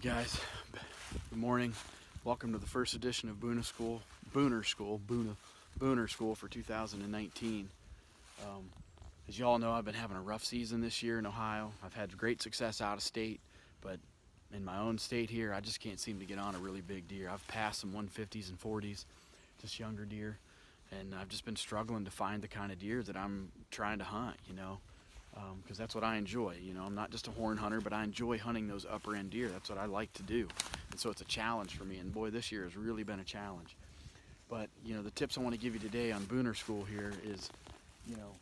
Hey guys, good morning. Welcome to the first edition of Booner School for 2019. As you all know, I've been having a rough season this year in Ohio. I've had great success out of state, but in my own state here, I just can't seem to get on a really big deer. I've passed some 150s and 40s, just younger deer, and I've just been struggling to find the kind of deer that I'm trying to hunt, you know. Because that's what I enjoy. You know, I'm not just a horn hunter, but I enjoy hunting those upper end deer. That's what I like to do. And so it's a challenge for me. And boy, this year has really been a challenge. But, you know, the tips I want to give you today on Booner School here is, you know,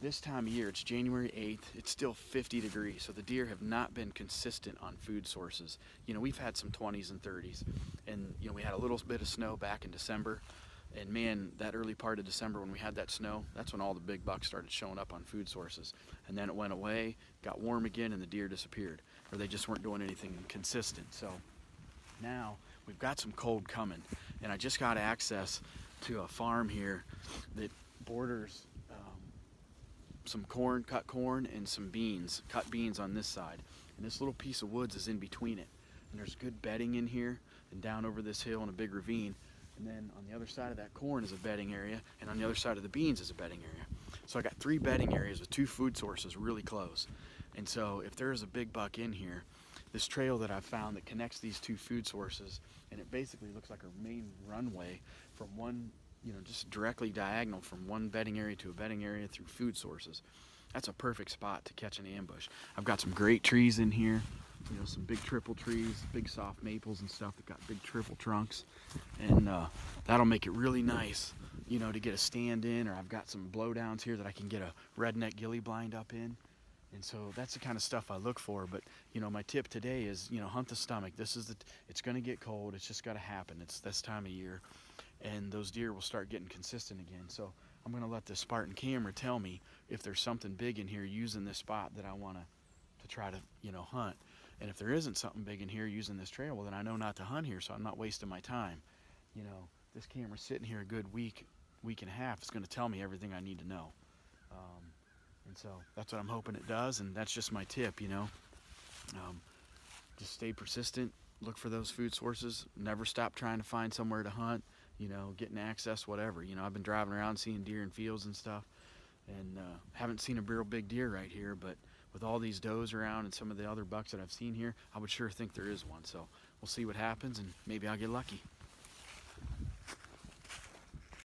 this time of year, it's January 8th, it's still 50 degrees. So the deer have not been consistent on food sources. You know, we've had some 20s and 30s. And, you know, we had a little bit of snow back in December. And man, that early part of December when we had that snow, that's when all the big bucks started showing up on food sources. And then it went away, got warm again, and the deer disappeared. Or they just weren't doing anything consistent. So now we've got some cold coming. And I just got access to a farm here that borders some corn, cut corn, and some beans, cut beans on this side. And this little piece of woods is in between it. And there's good bedding in here and down over this hill in a big ravine. And then on the other side of that corn is a bedding area, and on the other side of the beans is a bedding area. So I got three bedding areas with two food sources really close. And so if there is a big buck in here, this trail that I've found that connects these two food sources, and it basically looks like a main runway from one, you know, just directly diagonal from one bedding area to a bedding area through food sources. That's a perfect spot to catch an ambush. I've got some great trees in here. You know, some big triple trees, big soft maples and stuff that got big triple trunks, and that'll make it really nice, you know, to get a stand in. Or I've got some blowdowns here that I can get a redneck ghillie blind up in, and so that's the kind of stuff I look for. But you know, my tip today is, you know, hunt the stomach. This is it's going to get cold. It's just got to happen. It's this time of year, and those deer will start getting consistent again. So I'm going to let the Spartan camera tell me if there's something big in here using this spot that I want to try to, you know, hunt. And if there isn't something big in here using this trail, well, then I know not to hunt here, so I'm not wasting my time. You know, this camera's sitting here a good week and a half. It's going to tell me everything I need to know. And so that's what I'm hoping it does, and that's just my tip, you know. Just stay persistent. Look for those food sources. Never stop trying to find somewhere to hunt, you know, getting access, whatever. You know, I've been driving around seeing deer in fields and stuff, and haven't seen a real big deer right here, but with all these does around and some of the other bucks that I've seen here, I would sure think there is one. So we'll see what happens, and maybe I'll get lucky.